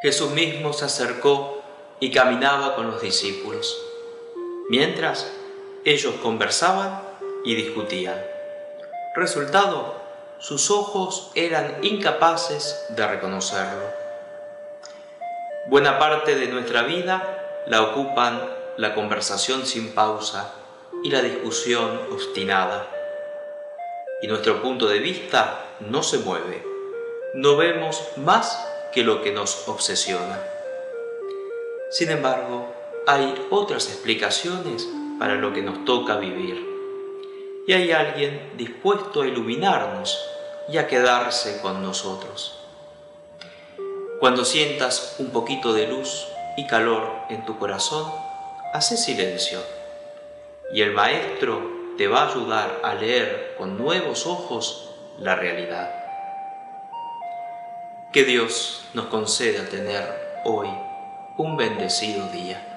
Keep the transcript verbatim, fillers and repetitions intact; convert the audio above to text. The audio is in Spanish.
Jesús mismo se acercó y caminaba con los discípulos, mientras ellos conversaban y discutían. Resultado, sus ojos eran incapaces de reconocerlo. Buena parte de nuestra vida la ocupan la conversación sin pausa y la discusión obstinada. Y nuestro punto de vista no se mueve. No vemos más que lo que nos obsesiona. Sin embargo, hay otras explicaciones para lo que nos toca vivir. Y hay alguien dispuesto a iluminarnos y a quedarse con nosotros. Cuando sientas un poquito de luz y calor en tu corazón, haz silencio. Y el Maestro te va a ayudar a leer con nuevos ojos la realidad. Que Dios nos conceda tener hoy un bendecido día.